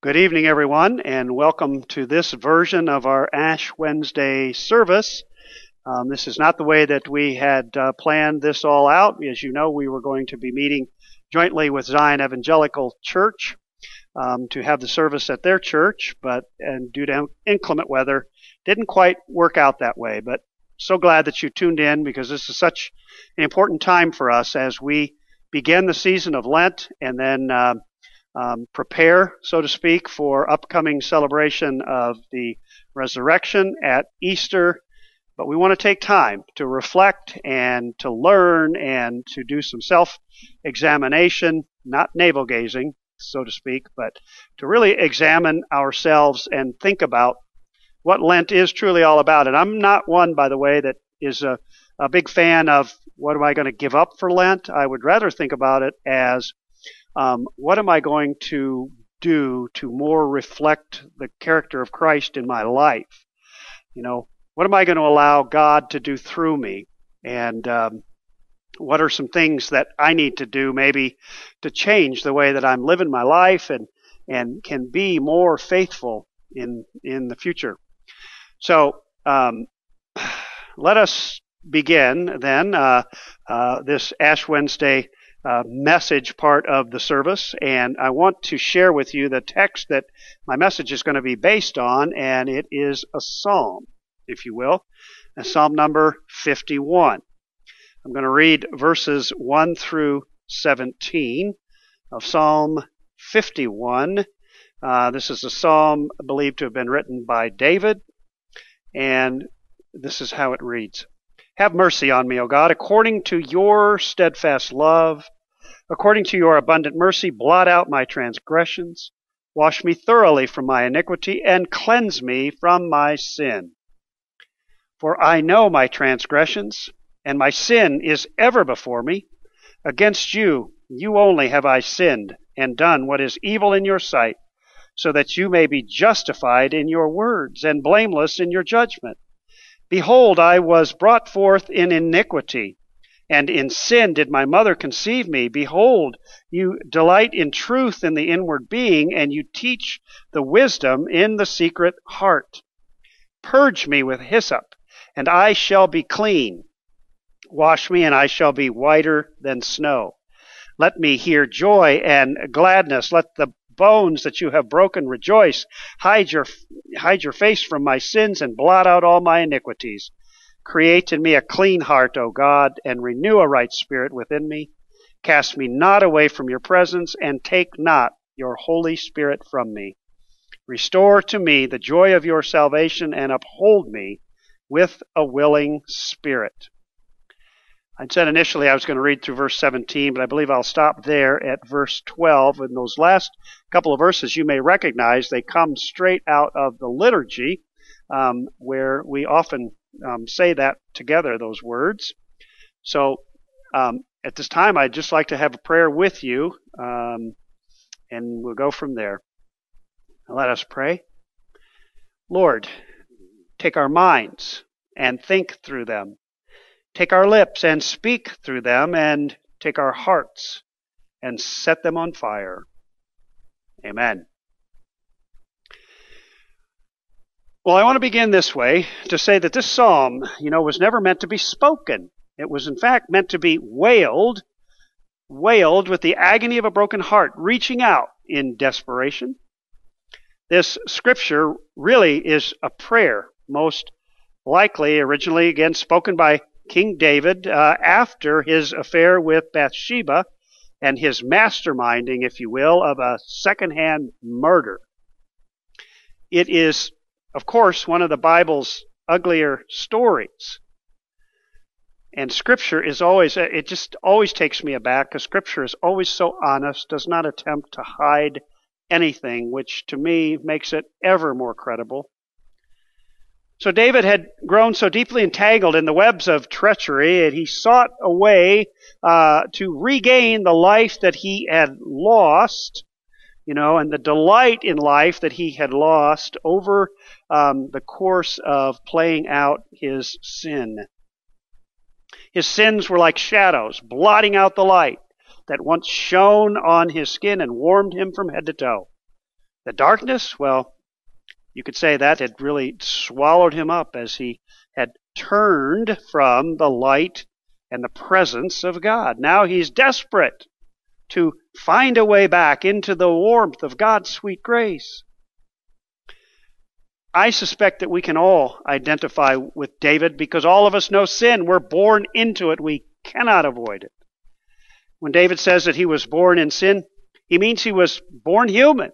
Good evening, everyone, and welcome to this version of our Ash Wednesday service. This is not the way that we had planned this all out. As you know, we were going to be meeting jointly with Zion Evangelical Church to have the service at their church, but due to inclement weather, didn't quite work out that way. But so glad that you tuned in, because this is such an important time for us as we begin the season of Lent and then prepare, so to speak, for upcoming celebration of the resurrection at Easter. But we want to take time to reflect and to learn and to do some self-examination, not navel-gazing, so to speak, but to really examine ourselves and think about what Lent is truly all about. And I'm not one, by the way, that is a big fan of what am I going to give up for Lent. I would rather think about it as what am I going to do to more reflect the character of Christ in my life? You know, what am I going to allow God to do through me? And what are some things that I need to do maybe to change the way that I'm living my life and can be more faithful in the future? So let us begin then this Ash Wednesday message part of the service, and I want to share with you the text that my message is going to be based on, and it is a psalm, if you will, a psalm number 51. I'm going to read verses 1 through 17 of Psalm 51. This is a psalm believed to have been written by David, and this is how it reads. Have mercy on me, O God, according to your steadfast love, according to your abundant mercy, blot out my transgressions. Wash me thoroughly from my iniquity and cleanse me from my sin. For I know my transgressions, and my sin is ever before me. Against you, you only have I sinned and done what is evil in your sight, so that you may be justified in your words and blameless in your judgment. Behold, I was brought forth in iniquity, and in sin did my mother conceive me. Behold, you delight in truth in the inward being, and you teach the wisdom in the secret heart. Purge me with hyssop, and I shall be clean. Wash me, and I shall be whiter than snow. Let me hear joy and gladness. Let the bones that you have broken rejoice. Hide your face from my sins and blot out all my iniquities. Create in me a clean heart, O God, and renew a right spirit within me. Cast me not away from your presence, and take not your Holy Spirit from me. Restore to me the joy of your salvation, and uphold me with a willing spirit. I said initially I was going to read through verse 17, but I believe I'll stop there at verse 12. And those last couple of verses you may recognize, they come straight out of the liturgy, where we often say that together, those words. So at this time, I'd just like to have a prayer with you, and we'll go from there. Now, let us pray. Lord, take our minds and think through them. Take our lips and speak through them, and take our hearts and set them on fire. Amen. Well, I want to begin this way to say that this psalm, you know, was never meant to be spoken. It was, in fact, meant to be wailed with the agony of a broken heart, reaching out in desperation. This scripture really is a prayer, most likely originally, again, spoken by King David after his affair with Bathsheba and his masterminding, if you will, of a secondhand murder. It is, of course, one of the Bible's uglier stories. And Scripture is always, it just always takes me aback, because Scripture is always so honest, does not attempt to hide anything, which to me makes it ever more credible. So David had grown so deeply entangled in the webs of treachery, and he sought a way to regain the life that he had lost, you know, and the delight in life that he had lost over the course of playing out his sin. His sins were like shadows, blotting out the light that once shone on his skin and warmed him from head to toe. The darkness, well, you could say that had really swallowed him up as he had turned from the light and the presence of God. Now he's desperate to find a way back into the warmth of God's sweet grace. I suspect that we can all identify with David because all of us know sin. We're born into it. We cannot avoid it. When David says that he was born in sin, he means he was born human.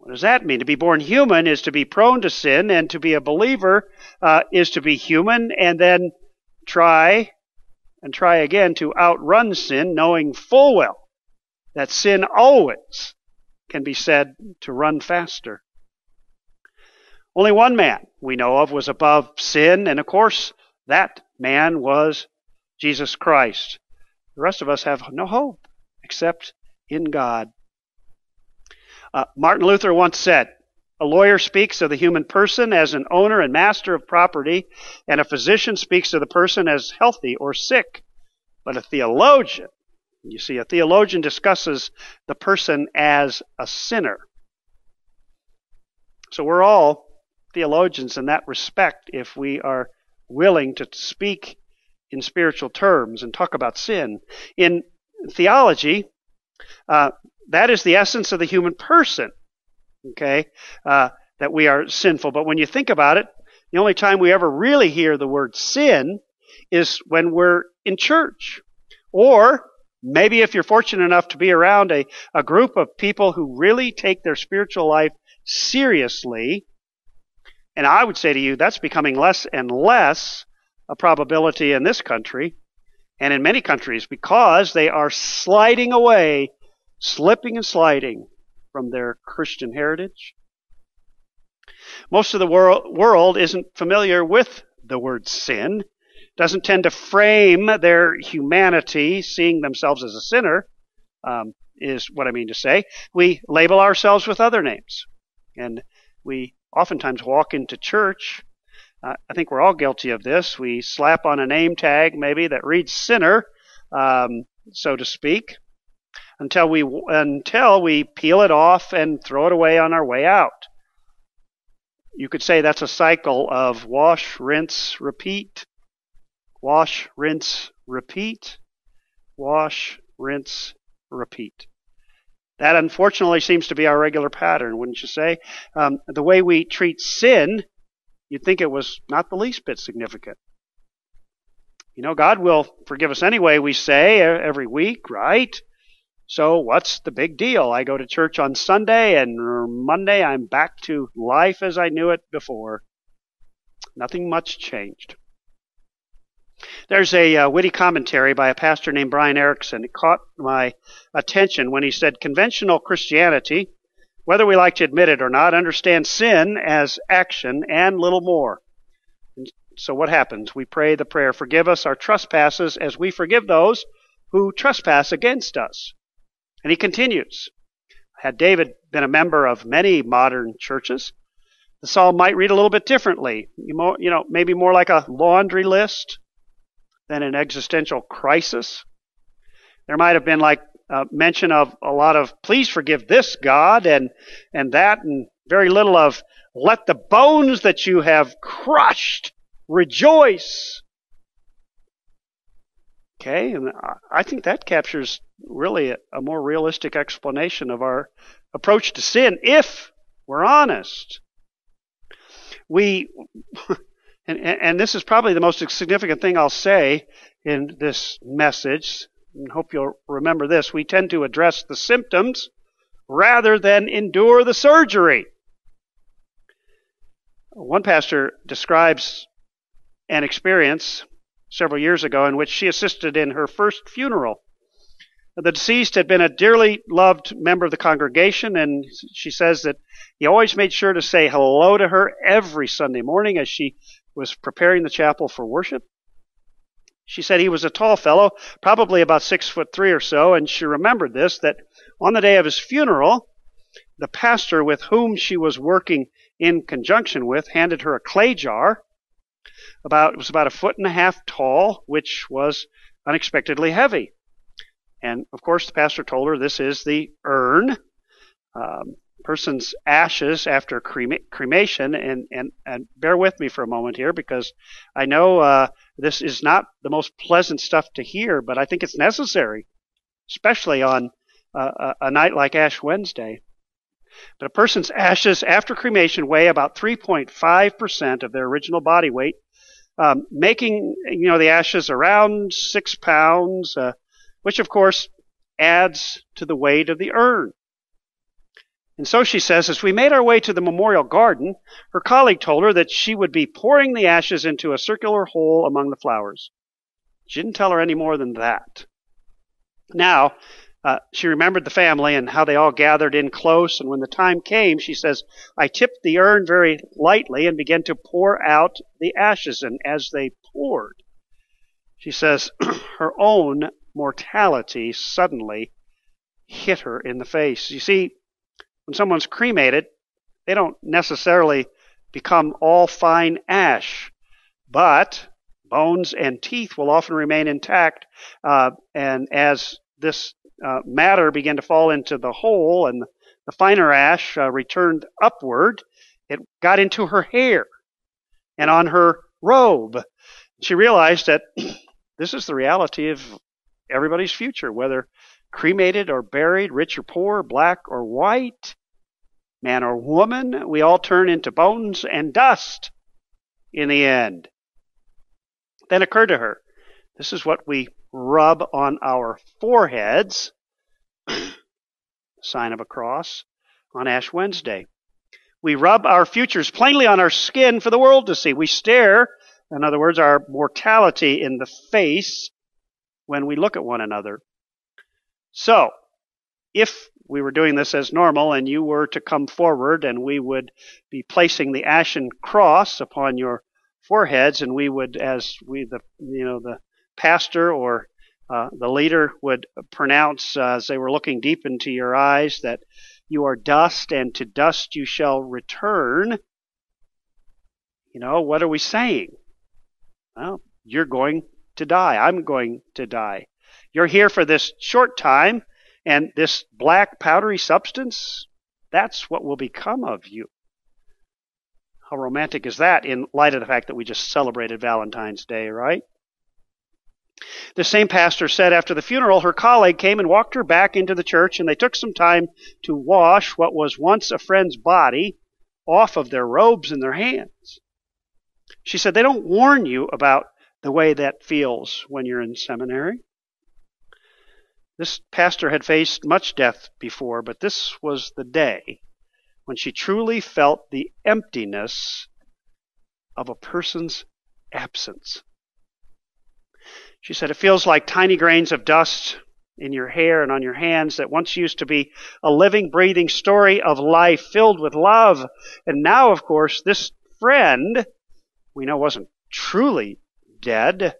What does that mean? To be born human is to be prone to sin, and to be a believer is to be human and then try again to outrun sin, knowing full well that sin always can be said to run faster. Only one man we know of was above sin, and of course that man was Jesus Christ. The rest of us have no hope except in God. Martin Luther once said, "A lawyer speaks of the human person as an owner and master of property, and a physician speaks of the person as healthy or sick. But a theologian, you see, a theologian discusses the person as a sinner." So we're all theologians in that respect if we are willing to speak in spiritual terms and talk about sin. In theology, that is the essence of the human person. Okay, that we are sinful. But when you think about it, the only time we ever really hear the word sin is when we're in church. Or maybe if you're fortunate enough to be around a group of people who really take their spiritual life seriously, and I would say to you, that's becoming less and less a probability in this country and in many countries because they are sliding away, slipping and sliding from their Christian heritage. Most of the world isn't familiar with the word sin, doesn't tend to frame their humanity, seeing themselves as a sinner, is what I mean to say. We label ourselves with other names, and we oftentimes walk into church. I think we're all guilty of this. We slap on a name tag maybe that reads sinner, so to speak, until we peel it off and throw it away on our way out. You could say that's a cycle of wash, rinse, repeat. Wash, rinse, repeat. Wash, rinse, repeat. That unfortunately seems to be our regular pattern, wouldn't you say? The way we treat sin, you'd think it was not the least bit significant. You know, God will forgive us anyway, we say, every week, right? So what's the big deal? I go to church on Sunday, and Monday I'm back to life as I knew it before. Nothing much changed. There's a witty commentary by a pastor named Brian Erickson. It caught my attention when he said, "Conventional Christianity, whether we like to admit it or not, understands sin as action and little more. And so what happens? We pray the prayer, 'Forgive us our trespasses as we forgive those who trespass against us.'" And he continues, had David been a member of many modern churches, the psalm might read a little bit differently. You know, maybe more like a laundry list than an existential crisis. There might have been like mention of a lot of, "Please forgive this, God," and that, and very little of, "Let the bones that you have crushed rejoice." Okay, and I think that captures really a more realistic explanation of our approach to sin, if we're honest. And this is probably the most significant thing I'll say in this message, and hope you'll remember this, we tend to address the symptoms rather than endure the surgery. One pastor describes an experience several years ago in which she assisted in her first funeral. The deceased had been a dearly loved member of the congregation, and she says that he always made sure to say hello to her every Sunday morning as she was preparing the chapel for worship. She said he was a tall fellow, probably about 6'3" or so, and she remembered this, that on the day of his funeral, the pastor with whom she was working in conjunction with handed her a clay jar. It was about 1.5 feet tall, which was unexpectedly heavy. And, of course, the pastor told her this is the urn. person's ashes after cremation, and bear with me for a moment here, because I know this is not the most pleasant stuff to hear, but I think it's necessary, especially on a night like Ash Wednesday. But a person's ashes after cremation weigh about 3.5% of their original body weight, making the ashes around 6 pounds, which of course adds to the weight of the urn. And so she says, as we made our way to the memorial garden, her colleague told her that she would be pouring the ashes into a circular hole among the flowers. She didn't tell her any more than that. Now, she remembered the family and how they all gathered in close, and when the time came, she says, I tipped the urn very lightly and began to pour out the ashes, and as they poured, she says, her own mortality suddenly hit her in the face. You see, when someone's cremated, they don't necessarily become all fine ash, but bones and teeth will often remain intact, and as this matter began to fall into the hole and the finer ash returned upward, it got into her hair and on her robe. She realized that this is the reality of everybody's future, whether cremated or buried, rich or poor, black or white, man or woman, we all turn into bones and dust in the end. Then occurred to her, this is what we rub on our foreheads, sign of a cross, on Ash Wednesday. We rub our futures plainly on our skin for the world to see. We stare, in other words, our mortality in the face when we look at one another. So, if we were doing this as normal and you were to come forward and we would be placing the ashen cross upon your foreheads, and we would, as the pastor or the leader would pronounce as they were looking deep into your eyes that you are dust and to dust you shall return, what are we saying? Well, you're going to die. I'm going to die. You're here for this short time, and this black powdery substance, that's what will become of you. How romantic is that in light of the fact that we just celebrated Valentine's Day, right? The same pastor said after the funeral, her colleague came and walked her back into the church, and they took some time to wash what was once a friend's body off of their robes and their hands. She said, they don't warn you about the way that feels when you're in seminary. This pastor had faced much death before, but this was the day when she truly felt the emptiness of a person's absence. She said, it feels like tiny grains of dust in your hair and on your hands that once used to be a living, breathing story of life filled with love. And now, of course, this friend we know wasn't truly dead.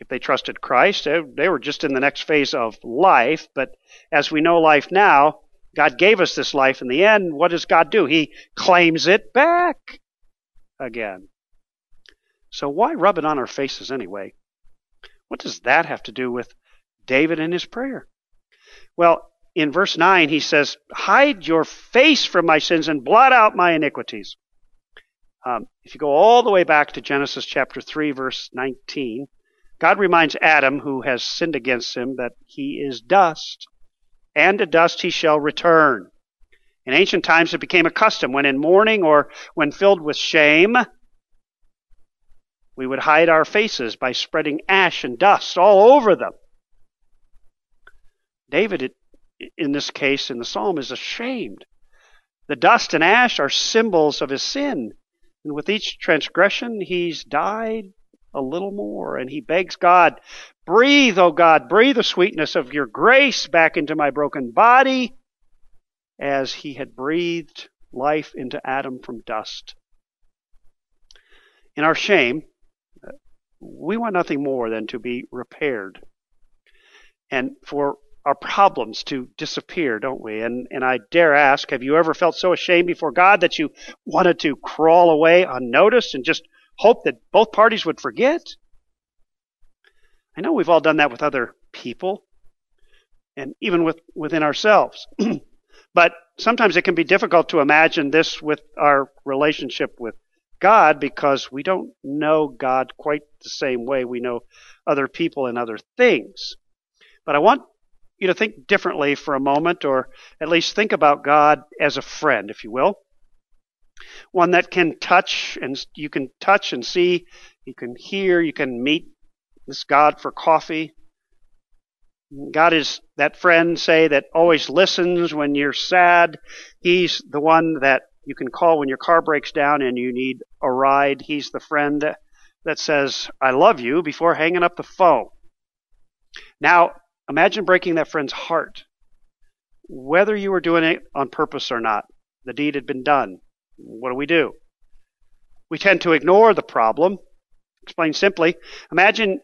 If they trusted Christ, they were just in the next phase of life. But as we know life now, God gave us this life. In the end, what does God do? He claims it back again. So why rub it on our faces anyway? What does that have to do with David and his prayer? Well, in verse 9, he says, hide your face from my sins and blot out my iniquities. If you go all the way back to Genesis chapter 3, verse 19, God reminds Adam, who has sinned against him, that he is dust, and to dust he shall return. In ancient times, it became a custom when in mourning or when filled with shame, we would hide our faces by spreading ash and dust all over them. David, in this case, in the psalm, is ashamed. The dust and ash are symbols of his sin. And with each transgression, he's died a little more. And he begs God, breathe, O God, breathe the sweetness of your grace back into my broken body, as he had breathed life into Adam from dust. In our shame, we want nothing more than to be repaired and for our problems to disappear, don't we? And I dare ask, have you ever felt so ashamed before God that you wanted to crawl away unnoticed and just hope that both parties would forget? I know we've all done that with other people and even within ourselves. But sometimes it can be difficult to imagine this with our relationship with God, because we don't know God quite the same way we know other people and other things. But I want you to think differently for a moment, or at least think about God as a friend, if you will. One that can touch, and you can touch and see, you can hear, you can meet this God for coffee. God is that friend, say, that always listens when you're sad. He's the one that you can call when your car breaks down and you need a ride. He's the friend that says, I love you, before hanging up the phone. Now, imagine breaking that friend's heart. Whether you were doing it on purpose or not, the deed had been done. What do? We tend to ignore the problem. Explained simply, imagine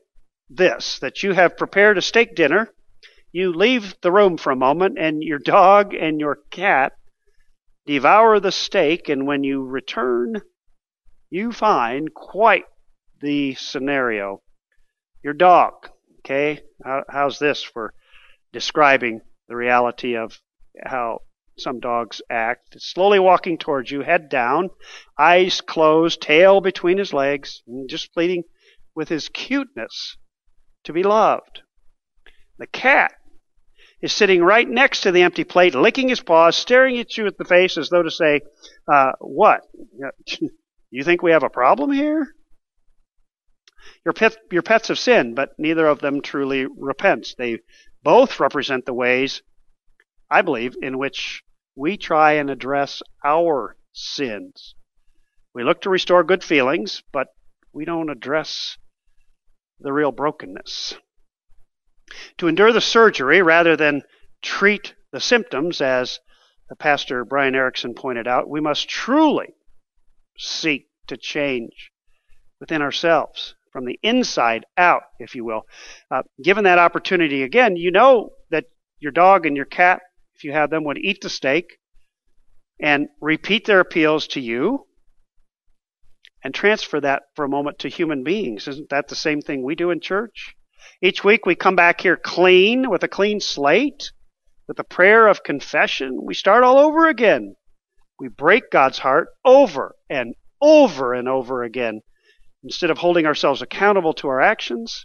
this, that you have prepared a steak dinner, you leave the room for a moment, and your dog and your cat devour the steak, and when you return, you find quite the scenario. Your dog, okay? How's this for describing the reality of how some dogs act? It's slowly walking towards you, head down, eyes closed, tail between his legs, and just pleading with his cuteness to be loved. The cat is sitting right next to the empty plate, licking his paws, staring at you in the face as though to say, what? You think we have a problem here? Your pets have sinned, but neither of them truly repents. They both represent the ways, I believe, in which we try and address our sins. We look to restore good feelings, but we don't address the real brokenness. To endure the surgery rather than treat the symptoms, as the pastor Brian Erickson pointed out, we must truly seek to change within ourselves, from the inside out, if you will. Given that opportunity, again, you know that your dog and your cat, if you have them, would eat the steak and repeat their appeals to you, and transfer that for a moment to human beings. Isn't that the same thing we do in church? Each week we come back here clean, with a clean slate, with a prayer of confession. We start all over again. We break God's heart over and over and over again. Instead of holding ourselves accountable to our actions,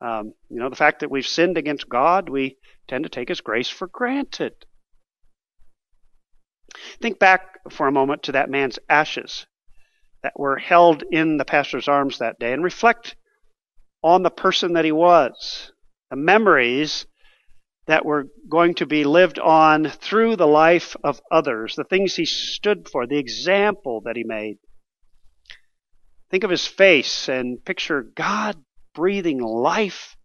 the fact that we've sinned against God, we tend to take his grace for granted. Think back for a moment to that man's ashes that were held in the pastor's arms that day, and reflect on the person that he was, the memories that were going to be lived on through the life of others, the things he stood for, the example that he made. Think of his face and picture God breathing life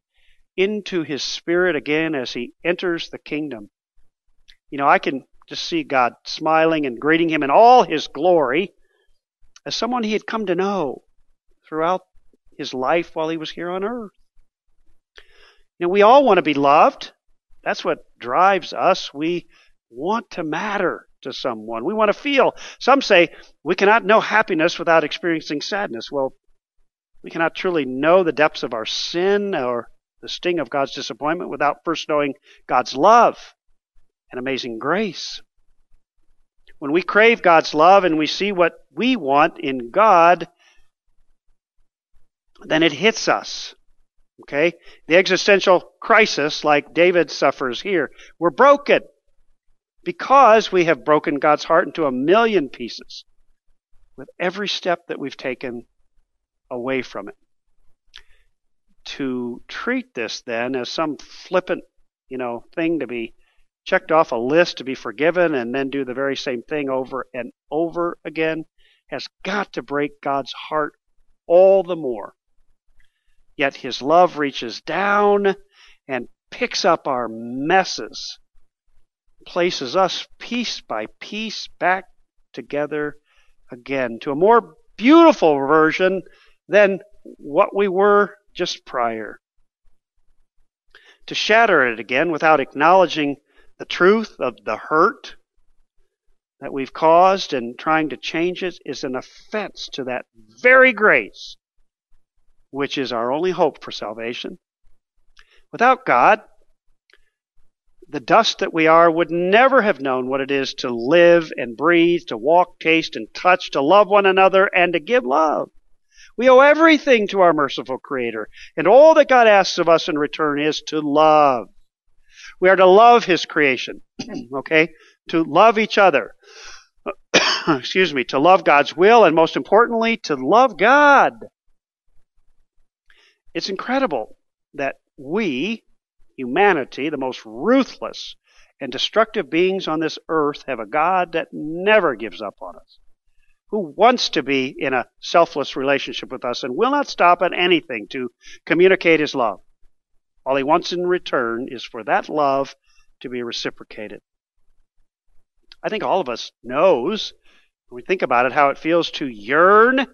into his spirit again as he enters the kingdom. You know, I can just see God smiling and greeting him in all his glory, as someone he had come to know throughout his life while he was here on earth. You know, we all want to be loved. That's what drives us. We want to matter to someone. We want to feel. Some say we cannot know happiness without experiencing sadness. Well, we cannot truly know the depths of our sin or the sting of God's disappointment without first knowing God's love and amazing grace. When we crave God's love and we see what we want in God, then it hits us, okay? The existential crisis, like David suffers here. We're broken because we have broken God's heart into a million pieces with every step that we've taken away from it. To treat this, then, as some flippant, thing to be checked off a list to be forgiven, and then do the very same thing over and over again, has got to break God's heart all the more. Yet his love reaches down and picks up our messes, places us piece by piece back together again to a more beautiful version than what we were just prior. To shatter it again without acknowledging the truth of the hurt that we've caused and trying to change it is an offense to that very grace, which is our only hope for salvation. Without God, The dust that we are would never have known what it is to live and breathe, to walk, taste, and touch, to love one another, and to give love. We owe everything to our merciful Creator, and all that God asks of us in return is to love. We are to love His creation, okay? To love each other. Excuse me, to love God's will, and most importantly, to love God. It's incredible that we, humanity, the most ruthless and destructive beings on this earth, have a God that never gives up on us, who wants to be in a selfless relationship with us and will not stop at anything to communicate His love. All He wants in return is for that love to be reciprocated. I think all of us knows, when we think about it, how it feels to yearn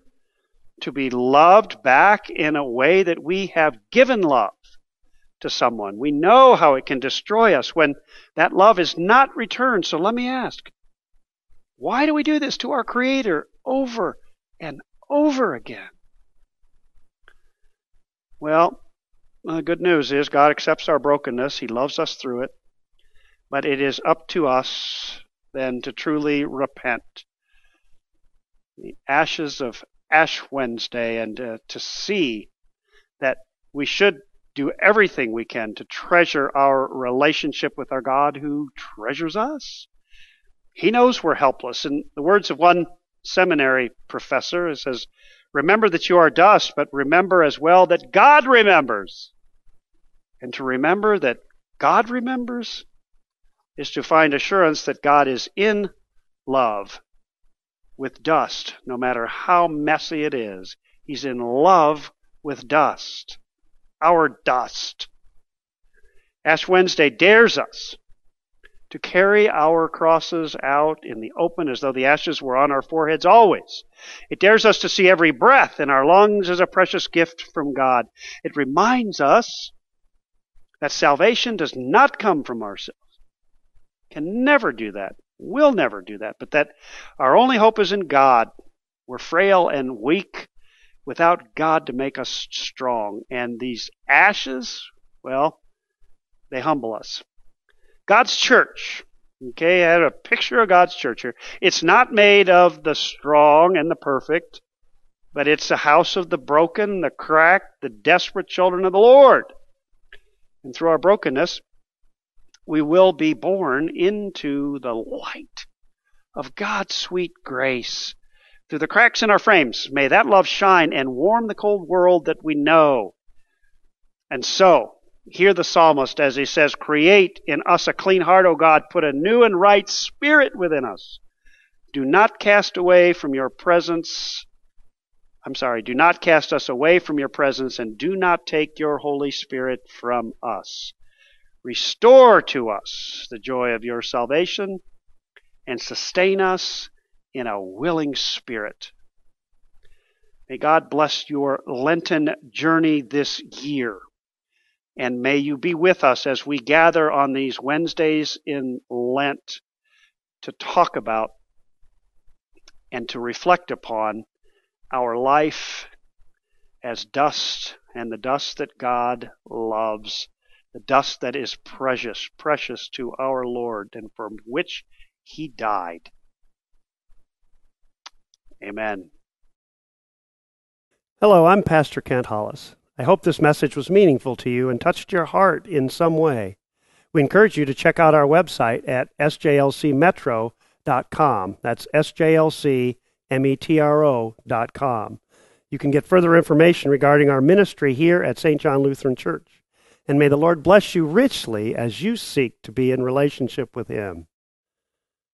to be loved back in a way that we have given love to someone. We know how it can destroy us when that love is not returned. So let me ask, why do we do this to our Creator over and over again? Well, the good news is God accepts our brokenness. He loves us through it. But it is up to us then to truly repent. The ashes of Ash Wednesday, and to see that we should do everything we can to treasure our relationship with our God who treasures us. He knows we're helpless. In the words of one seminary professor, it says, remember that you are dust, but remember as well that God remembers. And to remember that God remembers is to find assurance that God is in love with dust, no matter how messy it is. He's in love with dust. Our dust. Ash Wednesday dares us to carry our crosses out in the open as though the ashes were on our foreheads always. It dares us to see every breath in our lungs as a precious gift from God. It reminds us that salvation does not come from ourselves. Can never do that. Will never do that. But that our only hope is in God. We're frail and weak without God to make us strong. And these ashes, well, they humble us. God's church, okay, I had a picture of God's church here. It's not made of the strong and the perfect, but it's the house of the broken, the cracked, the desperate children of the Lord. And through our brokenness, we will be born into the light of God's sweet grace. Through the cracks in our frames, may that love shine and warm the cold world that we know. And so, hear the psalmist as he says, create in us a clean heart, O God, put a new and right spirit within us. Do not cast us away from your presence, and do not take your Holy Spirit from us. Restore to us the joy of your salvation, and sustain us in a willing spirit. May God bless your Lenten journey this year, and may you be with us as we gather on these Wednesdays in Lent to talk about and to reflect upon our life as dust, and the dust that God loves, the dust that is precious, precious to our Lord, and for which He died. Amen. Hello, I'm Pastor Kent Hollis. I hope this message was meaningful to you and touched your heart in some way. We encourage you to check out our website at sjlcmetro.com. That's sjlcmetro.com. You can get further information regarding our ministry here at St. John Lutheran Church. And may the Lord bless you richly as you seek to be in relationship with Him.